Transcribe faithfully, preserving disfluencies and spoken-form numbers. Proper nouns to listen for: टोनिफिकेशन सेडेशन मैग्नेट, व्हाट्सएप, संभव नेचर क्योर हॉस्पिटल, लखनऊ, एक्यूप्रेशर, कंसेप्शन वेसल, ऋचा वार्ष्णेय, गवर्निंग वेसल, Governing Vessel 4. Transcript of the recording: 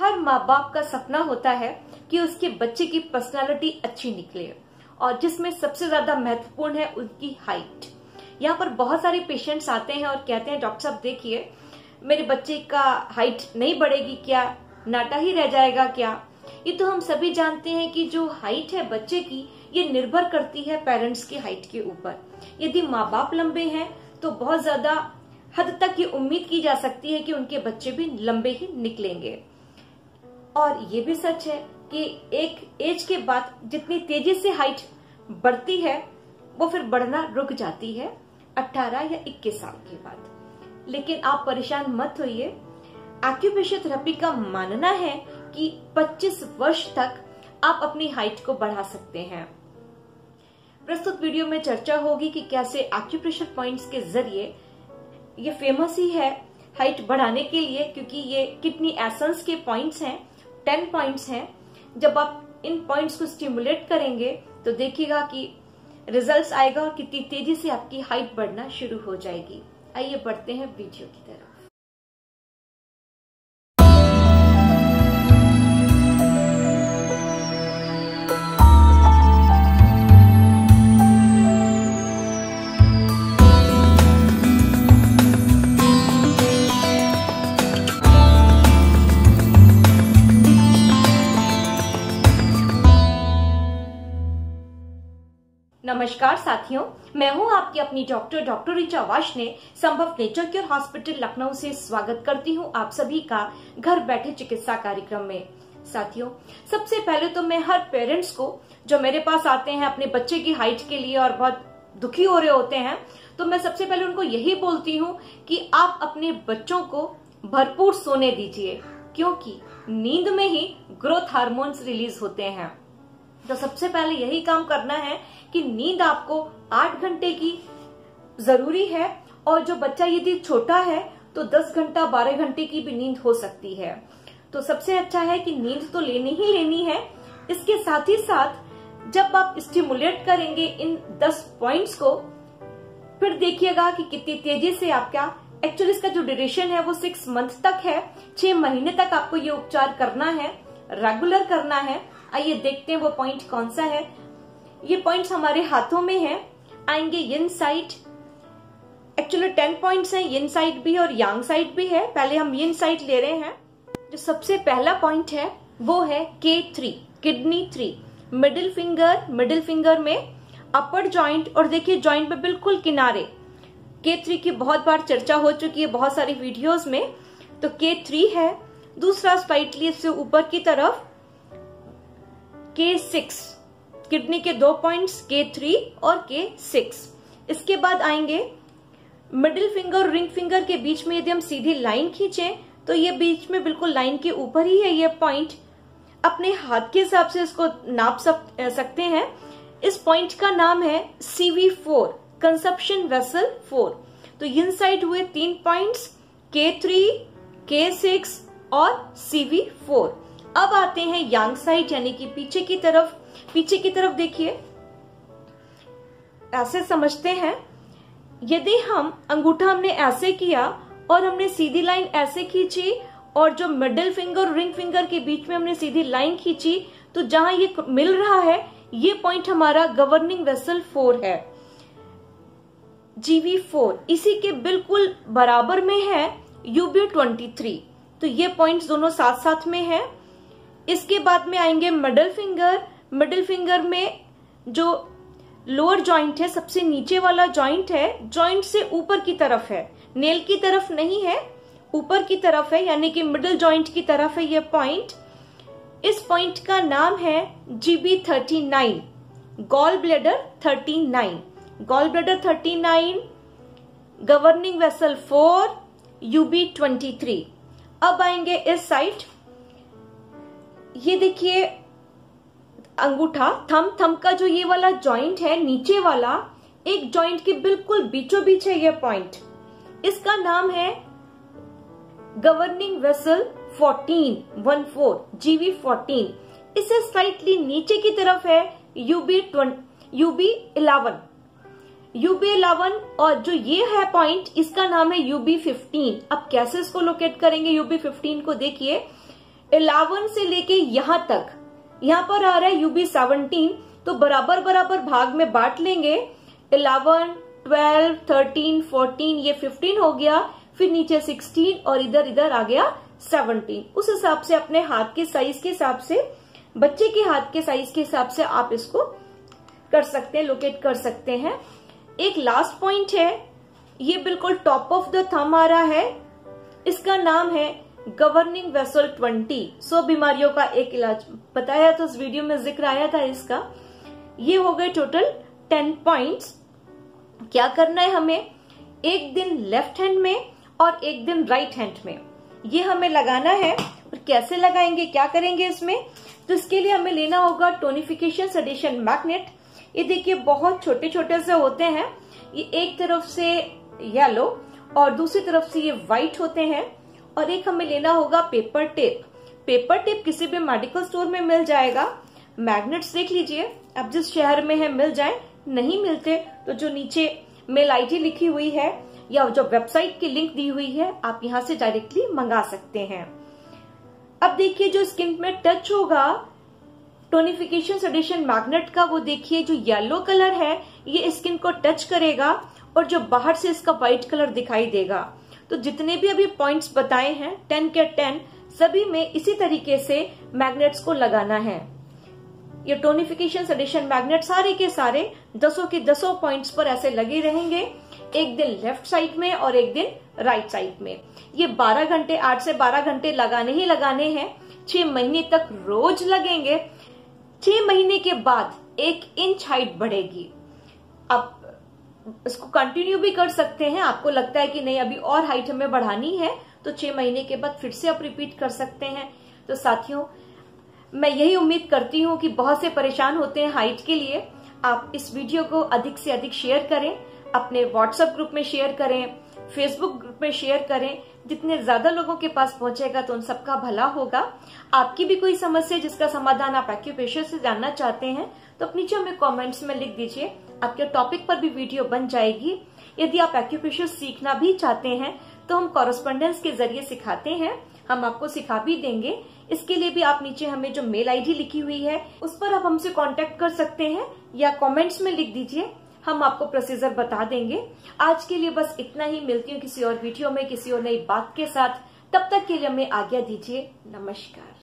हर माँ बाप का सपना होता है कि उसके बच्चे की पर्सनालिटी अच्छी निकले और जिसमें सबसे ज्यादा महत्वपूर्ण है उनकी हाइट। यहाँ पर बहुत सारे पेशेंट्स आते हैं और कहते हैं डॉक्टर साहब देखिए मेरे बच्चे का हाइट नहीं बढ़ेगी क्या, नाटा ही रह जाएगा क्या। ये तो हम सभी जानते हैं कि जो हाइट है बच्चे की ये निर्भर करती है पेरेंट्स की हाइट के ऊपर। यदि माँ बाप लंबे हैं तो बहुत ज्यादा हद तक ये उम्मीद की जा सकती है कि उनके बच्चे भी लंबे ही निकलेंगे। और ये भी सच है कि एक एज के बाद जितनी तेजी से हाइट बढ़ती है वो फिर बढ़ना रुक जाती है अठारह या इक्कीस साल के बाद। लेकिन आप परेशान मत होइए, एक्यूप्रेशर थेरेपी का मानना है कि पच्चीस वर्ष तक आप अपनी हाइट को बढ़ा सकते हैं। प्रस्तुत वीडियो में चर्चा होगी कि कैसे एक्यूप्रेशर पॉइंट्स के जरिए, ये फेमस ही है हाइट बढ़ाने के लिए क्योंकि ये किडनी एसेंस के पॉइंट्स हैं, टेन पॉइंट्स हैं। जब आप इन पॉइंट्स को स्टिमुलेट करेंगे तो देखिएगा कि रिजल्ट्स आएगा और कितनी तेजी से आपकी हाइट बढ़ना शुरू हो जाएगी। आइए बढ़ते हैं वीडियो की तरफ। नमस्कार साथियों, मैं हूं आपकी अपनी डॉक्टर डॉक्टर ऋचा वार्ष्णेय, संभव नेचर क्योर हॉस्पिटल लखनऊ से स्वागत करती हूं आप सभी का घर बैठे चिकित्सा कार्यक्रम में। साथियों, सबसे पहले तो मैं हर पेरेंट्स को जो मेरे पास आते हैं अपने बच्चे की हाइट के लिए और बहुत दुखी हो रहे होते हैं, तो मैं सबसे पहले उनको यही बोलती हूँ कि आप अपने बच्चों को भरपूर सोने दीजिए क्योंकि नींद में ही ग्रोथ हार्मोन्स रिलीज होते हैं। तो सबसे पहले यही काम करना है कि नींद आपको आठ घंटे की जरूरी है और जो बच्चा यदि छोटा है तो दस घंटा बारह घंटे की भी नींद हो सकती है। तो सबसे अच्छा है कि नींद तो लेनी ही लेनी है। इसके साथ ही साथ जब आप स्टिमुलेट करेंगे इन दस पॉइंट्स को, फिर देखिएगा कि कितनी तेजी से आपका, एक्चुअली इसका जो ड्यूरेशन है वो सिक्स मंथ तक है, छह महीने तक आपको ये उपचार करना है, रेगुलर करना है। आइए देखते हैं वो पॉइंट कौन सा है। ये पॉइंट्स हमारे हाथों में हैं, आएंगे yin side. Actually ten points हैं, यिन साइड भी और यांग साइड भी है। पहले हम यिन साइड ले रहे हैं। जो सबसे पहला पॉइंट है वो है K three, kidney three, middle finger, middle finger में अपर जॉइंट और देखिए जॉइंट पे बिल्कुल किनारे। के थ्री की बहुत बार चर्चा हो चुकी है बहुत सारी वीडियोज में। तो के थ्री है। दूसरा स्लाइटली इससे ऊपर की तरफ के सिक्स, किडनी के दो पॉइंट्स के थ्री और के सिक्स। इसके बाद आएंगे मिडिल फिंगर और रिंग फिंगर के बीच में। यदि हम सीधी लाइन खींचे तो ये बीच में बिल्कुल लाइन के ऊपर ही है ये पॉइंट। अपने हाथ के हिसाब से इसको नाप सकते हैं। इस पॉइंट का नाम है C V four, कंसेप्शन वेसल four. तो इन साइड हुए तीन पॉइंट्स, के थ्री, के सिक्स और सी वी फोर। अब आते हैं यांग साइड यानी कि पीछे की तरफ। पीछे की तरफ देखिए, ऐसे समझते हैं, यदि हम अंगूठा हमने ऐसे किया और हमने सीधी लाइन ऐसे खींची और जो मिडिल फिंगर रिंग फिंगर के बीच में हमने सीधी लाइन खींची तो जहां ये मिल रहा है ये पॉइंट हमारा गवर्निंग वेसल फोर है, जी वी फोर। इसी के बिल्कुल बराबर में है यू बी ट्वेंटी थ्री। तो ये पॉइंट्स दोनों साथ साथ में हैं। इसके बाद में आएंगे मिडिल फिंगर। मिडिल फिंगर में जो लोअर जॉइंट है, सबसे नीचे वाला जॉइंट है, जॉइंट से ऊपर की तरफ है, नेल की तरफ नहीं है, ऊपर की तरफ है यानी कि मिडिल जॉइंट की तरफ है ये पॉइंट। इस पॉइंट का नाम है G B thirty nine, gall bladder thirty nine, gall bladder thirty nine, गवर्निंग वेसल four, U B twenty three. अब आएंगे इस साइड, ये देखिए अंगूठा, थंब थंब का जो ये वाला जॉइंट है नीचे वाला, एक जॉइंट के बिल्कुल बीचों बीच है ये पॉइंट। इसका नाम है गवर्निंग वेसल fourteen, G V fourteen. इससे स्लाइटली नीचे की तरफ है UB eleven, U B eleven और जो ये है पॉइंट इसका नाम है यू बी फिफ्टीन। अब कैसे इसको लोकेट करेंगे यू बी फिफ्टीन को? देखिए इलेवन से लेके यहाँ तक, यहाँ पर आ रहा है यूबी सेवनटीन, तो बराबर बराबर भाग में बांट लेंगे। इलेवन, ट्वेल्व, थर्टीन, फोर्टीन, ये फिफ्टीन हो गया, फिर नीचे सिक्सटीन और इधर इधर आ गया सेवनटीन। उस हिसाब से अपने हाथ के साइज के हिसाब से, बच्चे के हाथ के साइज के हिसाब से आप इसको कर सकते हैं, लोकेट कर सकते हैं। एक लास्ट पॉइंट है, ये बिल्कुल टॉप ऑफ द थंब आ रहा है, इसका नाम है गवर्निंग वेसल ट्वेंटी। सौ बीमारियों का एक इलाज बताया था, उस वीडियो में जिक्र आया था इसका। ये हो गए टोटल टेन पॉइंट्स। क्या करना है हमें, एक दिन लेफ्ट हैंड में और एक दिन राइट हैंड में ये हमें लगाना है। और कैसे लगाएंगे, क्या करेंगे इसमें, तो इसके लिए हमें लेना होगा टोनिफिकेशन सेडेशन मैग्नेट। ये देखिए बहुत छोटे छोटे से होते हैं, ये एक तरफ से येलो और दूसरी तरफ से ये व्हाइट होते हैं। और एक हमें लेना होगा पेपर टेप। पेपर टेप किसी भी मेडिकल स्टोर में मिल जाएगा। मैग्नेट्स देख लीजिए आप जिस शहर में है मिल जाए, नहीं मिलते तो जो नीचे मेल आईडी लिखी हुई है या जो वेबसाइट की लिंक दी हुई है आप यहाँ से डायरेक्टली मंगा सकते हैं। अब देखिए जो स्किन में टच होगा टोनिफिकेशन सेडेशन मैग्नेट का, वो देखिए जो येलो कलर है ये स्किन को टच करेगा और जो बाहर से इसका व्हाइट कलर दिखाई देगा। तो जितने भी अभी पॉइंट्स बताए हैं टेन के टेन, सभी में इसी तरीके से मैग्नेट्स को लगाना है। ये टोनिफिकेशन सेडेशन मैग्नेट सारे के सारे दसों के दसों पॉइंट्स पर ऐसे लगे रहेंगे, एक दिन लेफ्ट साइड में और एक दिन राइट साइड में। ये बारह घंटे, आठ से बारह घंटे लगाने ही लगाने हैं, छह महीने तक रोज लगेंगे। छह महीने के बाद एक इंच हाइट बढ़ेगी। आप इसको कंटिन्यू भी कर सकते हैं, आपको लगता है कि नहीं अभी और हाइट हमें बढ़ानी है तो छह महीने के बाद फिर से आप रिपीट कर सकते हैं। तो साथियों मैं यही उम्मीद करती हूँ कि बहुत से परेशान होते हैं हाइट के लिए, आप इस वीडियो को अधिक से अधिक शेयर करें, अपने व्हाट्सएप ग्रुप में शेयर करें, फेसबुक ग्रुप में शेयर करें, जितने ज्यादा लोगों के पास पहुंचेगा तो उन सबका भला होगा। आपकी भी कोई समस्या जिसका समाधान आप एक्यूप्रेशर से जानना चाहते हैं तो आप नीचे हमें कमेंट्स में लिख दीजिए, आपके टॉपिक पर भी वीडियो बन जाएगी। यदि आप एक्यूप्रेशर सीखना भी चाहते हैं तो हम कॉरेस्पॉन्डेंस के जरिए सिखाते हैं, हम आपको सिखा भी देंगे। इसके लिए भी आप नीचे हमें जो मेल आईडी लिखी हुई है उस पर आप हमसे कॉन्टेक्ट कर सकते हैं या कॉमेंट्स में लिख दीजिए, हम आपको प्रोसीजर बता देंगे। आज के लिए बस इतना ही, मिलती हूँ किसी और वीडियो में किसी और नई बात के साथ, तब तक के लिए हमें आज्ञा दीजिए। नमस्कार।